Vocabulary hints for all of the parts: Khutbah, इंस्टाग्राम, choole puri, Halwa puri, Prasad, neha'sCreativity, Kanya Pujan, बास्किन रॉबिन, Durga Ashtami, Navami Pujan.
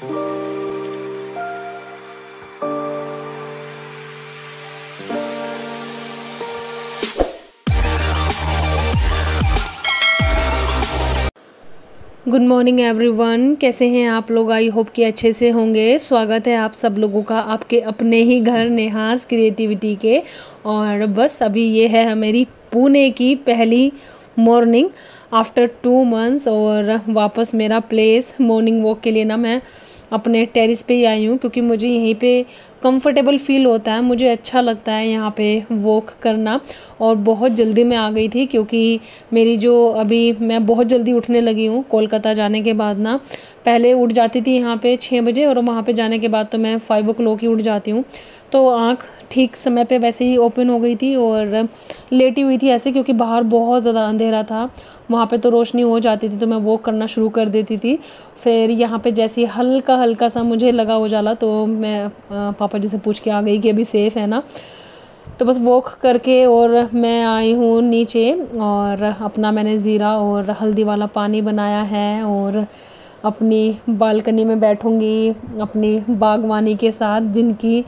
Good morning everyone, कैसे हैं आप लोग? आई होप कि अच्छे से होंगे। स्वागत है आप सब लोगों का आपके अपने ही घर नेहास क्रिएटिविटी के। और बस अभी ये है मेरी पुणे की पहली मॉर्निंग आफ्टर 2 मंथ्स। और वापस मेरा प्लेस मॉर्निंग वॉक के लिए ना मैं अपने टेरिस पे ही आई हूँ, क्योंकि मुझे यहीं पे कंफर्टेबल फील होता है, मुझे अच्छा लगता है यहाँ पे वॉक करना। और बहुत जल्दी मैं आ गई थी, क्योंकि मेरी जो अभी मैं बहुत जल्दी उठने लगी हूँ कोलकाता जाने के बाद ना। पहले उठ जाती थी यहाँ पे 6 बजे, और वहाँ पे जाने के बाद तो मैं 5 o'clock ही उठ जाती हूँ। तो आँख ठीक समय पे वैसे ही ओपन हो गई थी और लेटी हुई थी ऐसे, क्योंकि बाहर बहुत ज़्यादा अंधेरा था। वहाँ पे तो रोशनी हो जाती थी तो मैं वॉक करना शुरू कर देती थी। फिर यहाँ पे जैसे हल्का हल्का सा मुझे लगा उजाला, तो मैं पापा जी से पूछ के आ गई कि अभी सेफ़ है ना। तो बस वॉक करके और मैं आई हूँ नीचे, और अपना मैंने ज़ीरा और हल्दी वाला पानी बनाया है, और अपनी बालकनी में बैठूँगी अपनी बागवानी के साथ, जिनकी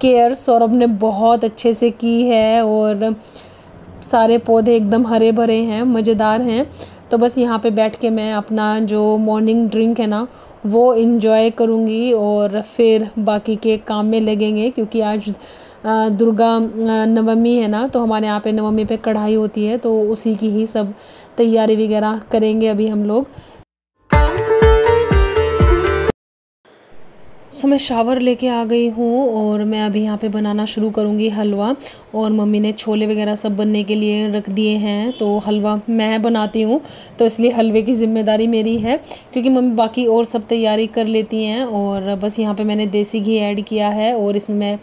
केयर सौरभ ने बहुत अच्छे से की है। और सारे पौधे एकदम हरे भरे हैं, मज़ेदार हैं। तो बस यहाँ पे बैठ के मैं अपना जो मॉर्निंग ड्रिंक है ना वो इन्जॉय करूँगी, और फिर बाकी के काम में लगेंगे। क्योंकि आज दुर्गा नवमी है ना, तो हमारे यहाँ पे नवमी पे कढ़ाई होती है, तो उसी की ही सब तैयारी वगैरह करेंगे अभी हम लोग। सो मैं शावर लेके आ गई हूँ, और मैं अभी यहाँ पे बनाना शुरू करूँगी हलवा। और मम्मी ने छोले वगैरह सब बनने के लिए रख दिए हैं, तो हलवा मैं बनाती हूँ, तो इसलिए हलवे की ज़िम्मेदारी मेरी है, क्योंकि मम्मी बाकी और सब तैयारी कर लेती हैं। और बस यहाँ पे मैंने देसी घी ऐड किया है, और इसमें मैं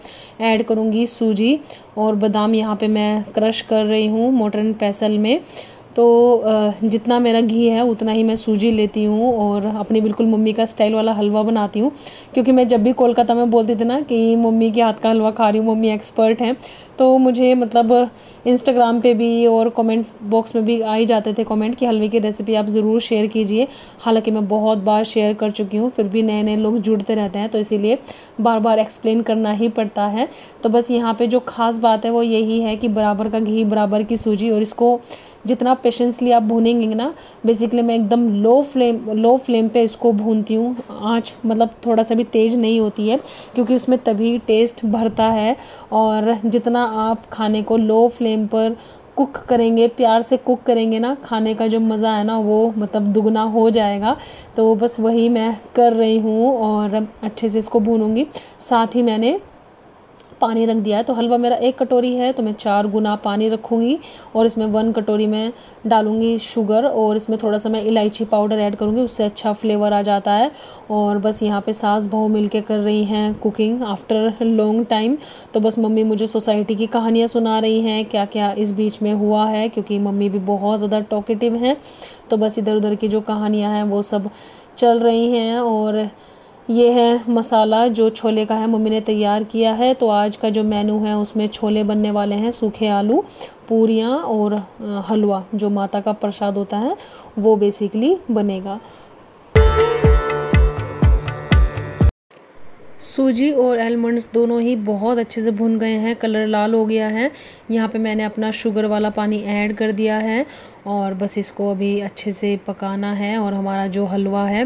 ऐड करूँगी सूजी और बादाम। यहाँ पर मैं क्रश कर रही हूँ मोटन पैसल में। तो जितना मेरा घी है उतना ही मैं सूजी लेती हूँ, और अपनी बिल्कुल मम्मी का स्टाइल वाला हलवा बनाती हूँ। क्योंकि मैं जब भी कोलकाता में बोलती थी ना कि मम्मी के हाथ का हलवा खा रही हूँ, मम्मी एक्सपर्ट हैं, तो मुझे मतलब इंस्टाग्राम पे भी और कमेंट बॉक्स में भी आ ही जाते थे कमेंट कि हलवे की रेसिपी आप ज़रूर शेयर कीजिए। हालांकि मैं बहुत बार शेयर कर चुकी हूँ, फिर भी नए नए लोग जुड़ते रहते हैं, तो इसीलिए बार बार एक्सप्लेन करना ही पड़ता है। तो बस यहाँ पे जो ख़ास बात है वो यही है कि बराबर का घी, बराबर की सूजी, और इसको जितना पेशेंसली आप भूनेंगे ना, बेसिकली मैं एकदम लो फ्लेम पे इसको भूनती हूँ। आँच मतलब थोड़ा सा भी तेज़ नहीं होती है, क्योंकि उसमें तभी टेस्ट भरता है। और जितना आप खाने को लो फ्लेम पर कुक करेंगे, प्यार से कुक करेंगे ना, खाने का जो मज़ा है ना वो मतलब दुगना हो जाएगा। तो बस वही मैं कर रही हूँ, और अच्छे से इसको भूनूँगी। साथ ही मैंने पानी रख दिया है, तो हलवा मेरा 1 कटोरी है, तो मैं 4 गुना पानी रखूँगी, और इसमें 1 कटोरी मैं डालूँगी शुगर, और इसमें थोड़ा सा मैं इलायची पाउडर ऐड करूँगी, उससे अच्छा फ्लेवर आ जाता है। और बस यहाँ पे सास बहू मिलके कर रही हैं कुकिंग आफ्टर लॉन्ग टाइम। तो बस मम्मी मुझे सोसाइटी की कहानियाँ सुना रही हैं क्या क्या इस बीच में हुआ है, क्योंकि मम्मी भी बहुत ज़्यादा टॉकेटिव हैं, तो बस इधर उधर की जो कहानियाँ हैं वो सब चल रही हैं। और ये है मसाला जो छोले का है, मम्मी ने तैयार किया है। तो आज का जो मेनू है उसमें छोले बनने वाले हैं, सूखे आलू, पूरियाँ और हलवा जो माता का प्रसाद होता है वो बेसिकली बनेगा। सूजी और आलमंड्स दोनों ही बहुत अच्छे से भुन गए हैं, कलर लाल हो गया है। यहाँ पे मैंने अपना शुगर वाला पानी ऐड कर दिया है, और बस इसको अभी अच्छे से पकाना है। और हमारा जो हलवा है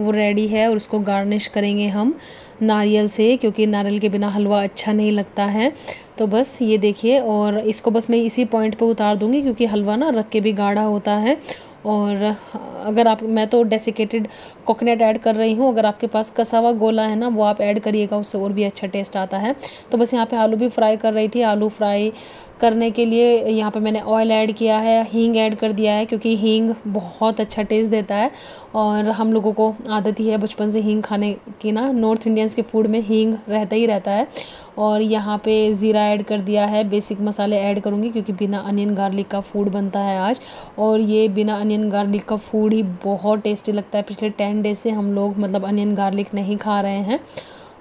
वो रेडी है, और उसको गार्निश करेंगे हम नारियल से, क्योंकि नारियल के बिना हलवा अच्छा नहीं लगता है। तो बस ये देखिए, और इसको बस मैं इसी पॉइंट पे उतार दूँगी, क्योंकि हलवा ना रख के भी गाढ़ा होता है। और अगर आप, मैं तो डेसिकेटेड कोकोनट ऐड कर रही हूँ, अगर आपके पास कसावा गोला है ना वो आप ऐड करिएगा, उससे और भी अच्छा टेस्ट आता है। तो बस यहाँ पे आलू भी फ्राई कर रही थी। आलू फ्राई करने के लिए यहाँ पे मैंने ऑयल ऐड किया है, हींग ऐड कर दिया है, क्योंकि हींग बहुत अच्छा टेस्ट देता है। और हम लोगों को आदत ही है बचपन से हींग खाने की ना, नॉर्थ इंडियंस के फूड में हींग रहता ही रहता है। और यहाँ पे ज़ीरा ऐड कर दिया है, बेसिक मसाले ऐड करूँगी, क्योंकि बिना अनियन गार्लिक का फूड बनता है आज, और ये बिना अनियन गार्लिक का फूड ही बहुत टेस्टी लगता है। पिछले 10 डेज से हम लोग मतलब अनियन गार्लिक नहीं खा रहे हैं।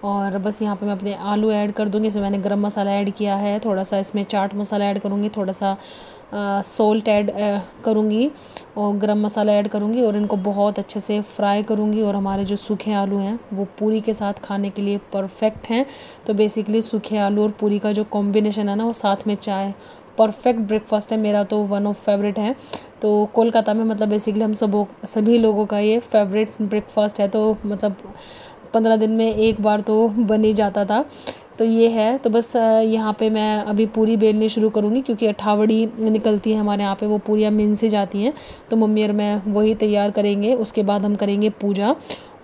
और बस यहाँ पे मैं अपने आलू ऐड कर दूँगी। इसमें मैंने गरम मसाला ऐड किया है, थोड़ा सा इसमें चाट मसाला ऐड करूँगी, थोड़ा सा सॉल्ट ऐड करूँगी और गरम मसाला ऐड करूँगी और इनको बहुत अच्छे से फ्राई करूँगी। और हमारे जो सूखे आलू हैं वो पूरी के साथ खाने के लिए परफेक्ट हैं। तो बेसिकली सूखे आलू और पूरी का जो कॉम्बिनेशन है ना, वो साथ में चाय परफेक्ट ब्रेकफास्ट है। मेरा तो वन ऑफ फेवरेट है। तो कोलकाता में मतलब बेसिकली हम सभी लोगों का ये फेवरेट ब्रेकफास्ट है। तो मतलब 15 दिन में एक बार तो बन ही जाता था। तो ये है। तो बस यहाँ पे मैं अभी पूरी बेलनी शुरू करूँगी क्योंकि अठावड़ी निकलती है हमारे यहाँ पे, वो पूरियाँ मिन से जाती हैं। तो मम्मी और मैं वही तैयार करेंगे। उसके बाद हम करेंगे पूजा।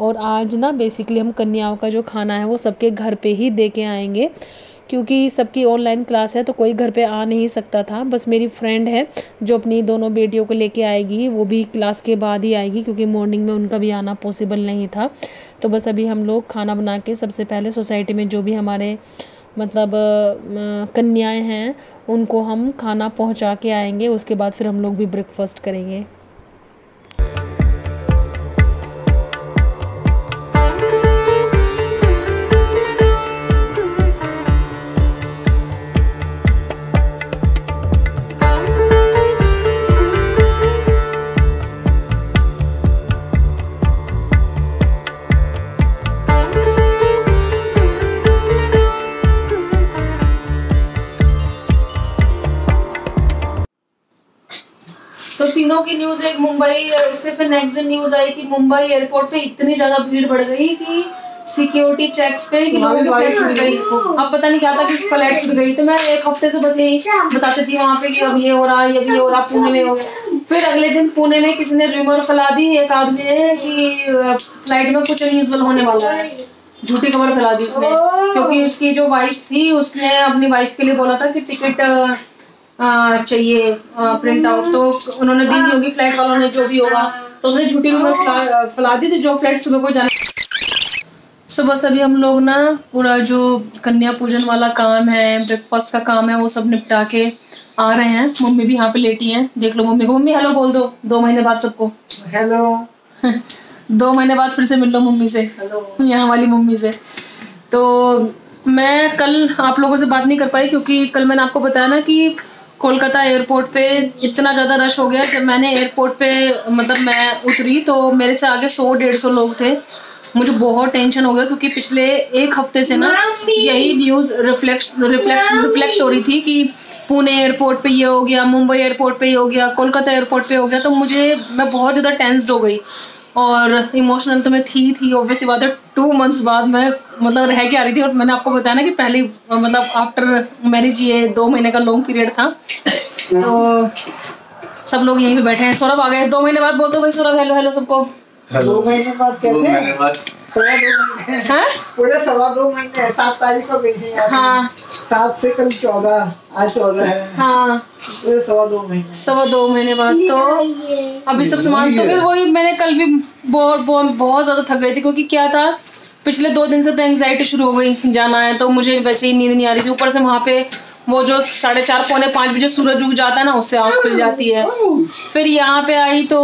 और आज ना बेसिकली हम कन्याओं का जो खाना है वो सबके घर पे ही दे के आएँगे क्योंकि सबकी ऑनलाइन क्लास है तो कोई घर पे आ नहीं सकता था। बस मेरी फ्रेंड है जो अपनी दोनों बेटियों को लेके आएगी, वो भी क्लास के बाद ही आएगी क्योंकि मॉर्निंग में उनका भी आना पॉसिबल नहीं था। तो बस अभी हम लोग खाना बना के सबसे पहले सोसाइटी में जो भी हमारे मतलब कन्याएं हैं उनको हम खाना पहुँचा के आएंगे। उसके बाद फिर हम लोग भी ब्रेकफास्ट करेंगे। तीनों की न्यूज एक मुंबई, उससे फिर नेक्स्ट दिन न्यूज आई कि मुंबई एयरपोर्ट पे इतनी ज्यादा भीड़ बढ़ गई कि सिक्योरिटी चेक्स पे कि लोगों की फ्लाइट छूट गई। अब पता नहीं क्या था कि फ्लाइट छूट गई। तो मैं एक हफ्ते से बस यही बताती थी वहाँ पे कि अब ये हो रहा है, ये हो रहा, पुणे में हो गया। फिर अगले दिन पुणे में किसी ने रूमर फैला दी, एक आदमी ने, कि फ्लाइट में कुछ अनयूजुअल होने वाला है। झूठी खबर फैला दी उसने, क्योंकि उसकी जो वाइफ थी उसने अपनी वाइफ के लिए बोला था कि टिकट चाहिए प्रिंट आउट, तो उन्होंने दी नहीं होगी फ्लाइट वालों ने, जो भी होगा। तो उसने झूठी रूमर फैला दी थी जो फ्लाइट सुबह को जाने। सो बस अभी हम लोग ना पूरा जो कन्या पूजन वाला काम है, ब्रेकफास्ट का काम है, वो सब निपटा के आ रहे हैं। मम्मी भी यहाँ पे लेटी हैं, देख लो मम्मी को। मम्मी हेलो बोल दो, 2 महीने बाद सबको हेलो। 2 महीने बाद फिर से मिल लो मम्मी से, हेलो यहाँ वाली मम्मी से। तो मैं कल आप लोगों से बात नहीं कर पाई क्योंकि कल मैंने आपको बताया ना कि कोलकाता एयरपोर्ट पे इतना ज़्यादा रश हो गया। जब मैंने एयरपोर्ट पे मतलब मैं उतरी तो मेरे से आगे 100-150 लोग थे। मुझे बहुत टेंशन हो गया क्योंकि पिछले एक हफ्ते से ना यही न्यूज़ रिफ्लेक्ट हो रही थी कि पुणे एयरपोर्ट पे ये हो गया, मुंबई एयरपोर्ट पे ये हो गया, कोलकाता एयरपोर्ट पे हो गया। तो मैं बहुत ज़्यादा टेंस्ड हो गई और इमोशनल तो मैं थी ऑब्वियसली बात है। 2 मंथ्स बाद मैं मतलब रह के आ रही थी। और मैंने आपको बताया ना कि पहले मतलब आफ्टर मैरिज ये 2 महीने का लॉन्ग पीरियड था। तो सब लोग यहीं पे बैठे हैं। सौरभ आ गए 2 महीने बाद, बोल दो भाई सौरभ हेलो हेलो सबको। 2 महीने बाद कैसे? पूरे 2.25 महीने, 7 तारीख को गई थी। हाँ 7 से कल 14, आज 14 है। हाँ 2.25 महीने बाद। तो अभी सब सामान तो फिर वही मैंने कल भी बहुत ज़्यादा थक गई थी क्योंकि क्या था पिछले 2 दिन से तो एंग्जाइटी शुरू हो गई, जाना है तो मुझे वैसे ही नींद नहीं आ रही थी। ऊपर से वहाँ पे वो जो 4:30-4:45 बजे सूरज उग जाता है ना, उससे आँख खुल जाती है। फिर यहाँ पे आई तो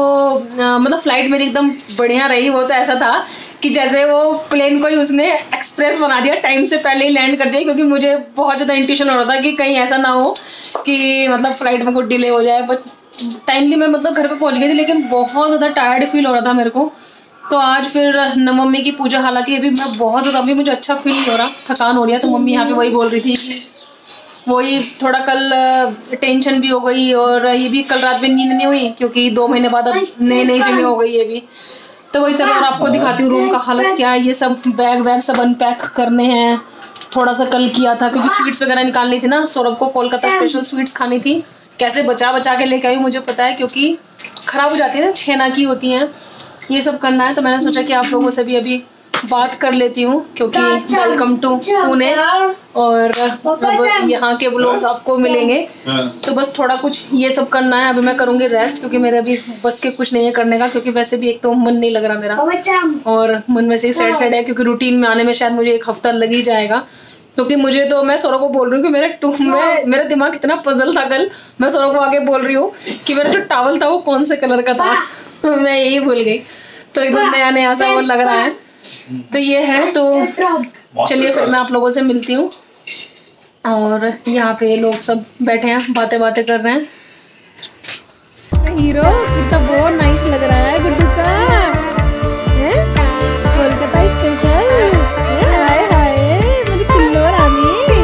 मतलब फ्लाइट मेरी एकदम बढ़िया रही। वो तो ऐसा था कि जैसे वो प्लेन को ही उसने एक्सप्रेस बना दिया, टाइम से पहले ही लैंड कर दिया क्योंकि मुझे बहुत ज़्यादा इंट्यूशन हो रहा था कि कहीं ऐसा ना हो कि मतलब फ्लाइट में कुछ डिले हो जाए। बट टाइमली मैं मतलब घर पे पहुंच गई थी, लेकिन बहुत ज़्यादा टायर्ड फील हो रहा था मेरे को। तो आज फिर नवमी की पूजा, हालांकि अभी मैं बहुत ज़्यादा अभी मुझे अच्छा फील नहीं हो रहा, थकान हो रही है। तो मम्मी यहाँ पर वही बोल रही थी कि वही थोड़ा कल टेंशन भी हो गई और ये भी कल रात में नींद नहीं हुई क्योंकि 2 महीने बाद अब नई जगह हो गई ये भी। तो वही सब और आपको दिखाती हूँ रूम का हालत क्या है। ये सब बैग सब अनपैक करने हैं। थोड़ा सा कल किया था क्योंकि स्वीट्स वगैरह निकालनी थी ना, सौरभ को कोलकाता स्पेशल स्वीट्स खानी थी। कैसे बचा के लेके आई मुझे पता है क्योंकि ख़राब हो जाती है ना, छेना की होती हैं। ये सब करना है तो मैंने सोचा कि आप लोगों से भी अभी बात कर लेती हूँ क्योंकि वेलकम टू पुणे और अब यहाँ के व्लॉग्स आपको मिलेंगे। तो बस थोड़ा कुछ ये सब करना है। अभी मैं करूँगी रेस्ट क्योंकि मेरे अभी बस के कुछ नहीं है करने का क्योंकि वैसे भी एक तो मन नहीं लग रहा मेरा और मन वैसे ही सैड है क्योंकि रूटीन में आने में शायद मुझे 1 हफ्ता लग ही जाएगा क्योंकि मुझे तो मैं सौरभ को बोल रही हूँ कि मेरा दिमाग इतना पजल था। कल मैं सौरभ को आगे बोल रही हूँ कि मेरा जो टावल था वो कौन से कलर का था, मैं यही भूल गई। तो एकदम नया सा वो लग रहा है। तो ये है। तो चलिए फिर मैं आप लोगों से मिलती हूँ। और यहाँ पे लोग सब बैठे हैं, बातें बातें कर रहे हैं। हीरो तो बहुत नाइस लग रहा है गुड्डू का, है कोलकाता स्पेशल। हाय हाय मेरी पिल्लो रानी।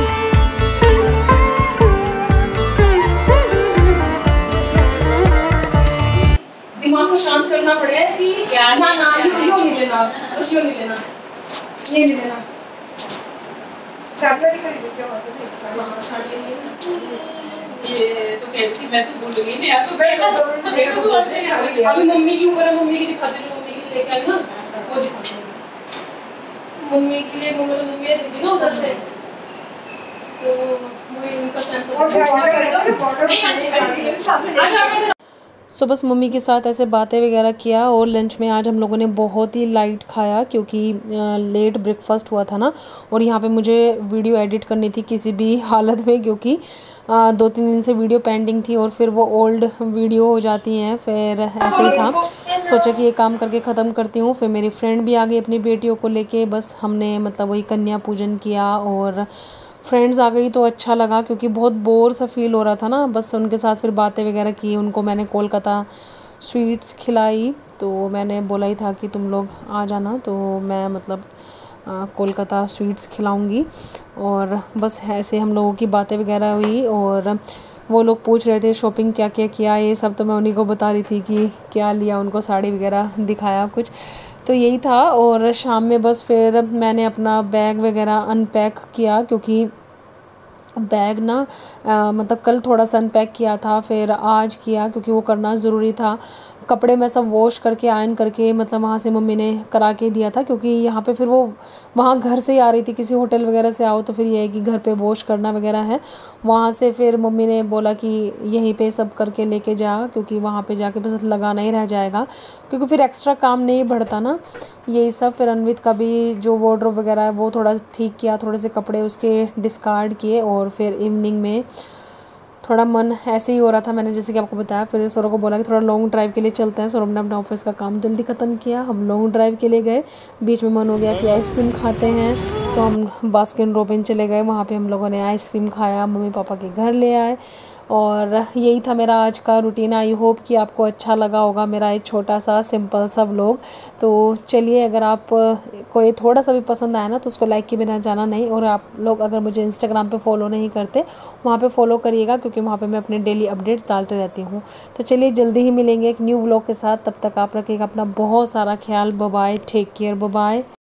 दिमाग को शांत करना पड़ेगा कि यार ना ना यो नहीं लेना, उसको नहीं लेना, नहीं लेना। साड़ी खरीदो क्या वहाँ से? साड़ी नहीं, ये तो कहती मैं तो भूल गई ना। तो बैठो अभी मम्मी के ऊपर, मम्मी की दिखा दो, मम्मी के लेके आई ना वो दिखा दो मम्मी के लिए। मम्मी है ना उधर से, तो मुझे उनका सैंपल। सो बस मम्मी के साथ ऐसे बातें वगैरह किया। और लंच में आज हम लोगों ने बहुत ही लाइट खाया क्योंकि लेट ब्रेकफास्ट हुआ था ना। और यहाँ पे मुझे वीडियो एडिट करनी थी किसी भी हालत में, क्योंकि 2-3 दिन से वीडियो पेंडिंग थी और फिर वो ओल्ड वीडियो हो जाती हैं, फिर ऐसे ही था। सोचा कि ये काम करके ख़त्म करती हूँ। फिर मेरी फ्रेंड भी आ गई अपनी बेटियों को लेके। बस हमने मतलब वही कन्या पूजन किया और फ्रेंड्स आ गई, तो अच्छा लगा क्योंकि बहुत बोर सा फील हो रहा था ना। बस उनके साथ फिर बातें वगैरह की। उनको मैंने कोलकाता स्वीट्स खिलाई, तो मैंने बोला ही था कि तुम लोग आ जाना, तो मैं मतलब कोलकाता स्वीट्स खिलाऊंगी। और बस ऐसे हम लोगों की बातें वगैरह हुई। और वो लोग पूछ रहे थे शॉपिंग क्या क्या किया ये सब, तो मैं उन्हीं को बता रही थी कि क्या लिया। उनको साड़ी वगैरह दिखाया कुछ, तो यही था। और शाम में बस फिर मैंने अपना बैग वगैरह अनपैक किया, क्योंकि बैग ना मतलब कल थोड़ा सा अनपैक किया था, फिर आज किया क्योंकि वो करना ज़रूरी था। कपड़े मैं सब वॉश करके आयरन करके मतलब वहाँ से मम्मी ने करा के दिया था, क्योंकि यहाँ पे फिर वो वहाँ घर से ही आ रही थी। किसी होटल वगैरह से आओ तो फिर ये है कि घर पे वॉश करना वगैरह है। वहाँ से फिर मम्मी ने बोला कि यहीं पे सब करके लेके जा, क्योंकि वहाँ पे जाके बस लगाना ही रह जाएगा, क्योंकि फिर एक्स्ट्रा काम नहीं बढ़ता ना यही सब। फिर अनवित का भी जो वार्डरोब वगैरह है वो थोड़ा ठीक किया, थोड़े से कपड़े उसके डिस्कार्ड किए। और फिर इवनिंग में थोड़ा मन ऐसे ही हो रहा था, मैंने जैसे कि आपको बताया। फिर सौरभ को बोला कि थोड़ा लॉन्ग ड्राइव के लिए चलते हैं। सौरभ ने अपना ऑफिस का काम जल्दी ख़त्म किया, हम लॉन्ग ड्राइव के लिए गए। बीच में मन हो गया कि आइसक्रीम खाते हैं, तो हम बास्किन रॉबिन चले गए। वहाँ पे हम लोगों ने आइसक्रीम खाया, मम्मी पापा के घर ले आए। और यही था मेरा आज का रूटीन। आई होप कि आपको अच्छा लगा होगा मेरा ये छोटा सा सिंपल सा व्लॉग। तो चलिए, अगर आप को ये थोड़ा सा भी पसंद आया ना तो उसको लाइक के बिना जाना नहीं। और आप लोग अगर मुझे इंस्टाग्राम पे फॉलो नहीं करते, वहाँ पे फॉलो करिएगा, क्योंकि वहाँ पे मैं अपने डेली अपडेट्स डालते रहती हूँ। तो चलिए, जल्दी ही मिलेंगे एक न्यू व्लॉग के साथ। तब तक आप रखिएगा अपना बहुत सारा ख्याल। Bye, take care, bye.